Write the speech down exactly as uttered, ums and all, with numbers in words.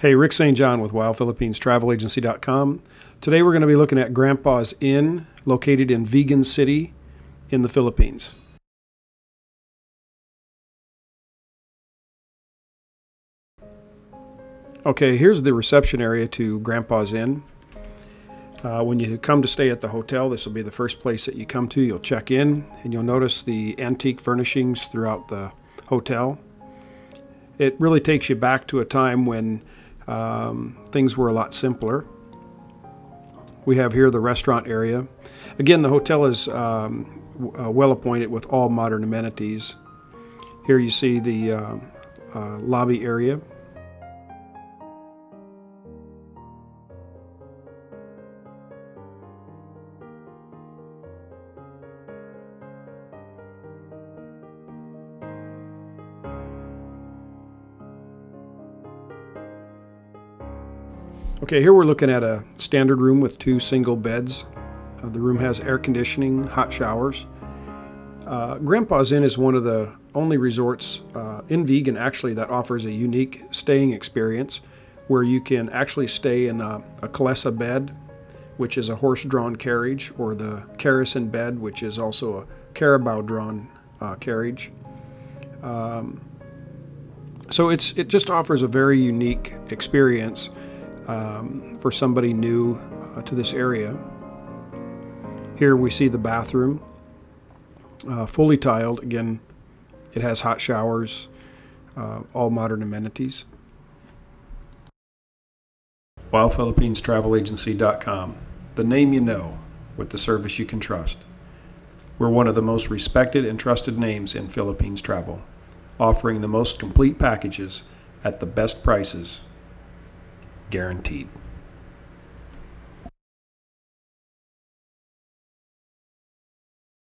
Hey, Rick Saint John with WOW Philippines Travel Agency dot com. Today we're going to be looking at Grandpa's Inn, located in Vigan City in the Philippines. Okay, here's the reception area to Grandpa's Inn. Uh, when you come to stay at the hotel, this will be the first place that you come to. You'll check in, and you'll notice the antique furnishings throughout the hotel. It really takes you back to a time when Um, things were a lot simpler. We have here the restaurant area. Again, the hotel is um, uh, well appointed with all modern amenities. Here you see the uh, uh, lobby area. Okay, here we're looking at a standard room with two single beds. Uh, the room has air conditioning, hot showers. Uh, Grandpa's Inn is one of the only resorts uh, in Vigan actually that offers a unique staying experience where you can actually stay in a, a Kalesa bed, which is a horse-drawn carriage, or the Karason bed, which is also a carabao-drawn uh, carriage. Um, so it's it just offers a very unique experience Um, for somebody new uh, to this area. Here we see the bathroom, uh, fully tiled. Again, it has hot showers, uh, all modern amenities. Wow Philippines Travel Agency dot com, the name you know with the service you can trust. We're one of the most respected and trusted names in Philippines travel, offering the most complete packages at the best prices. Guaranteed.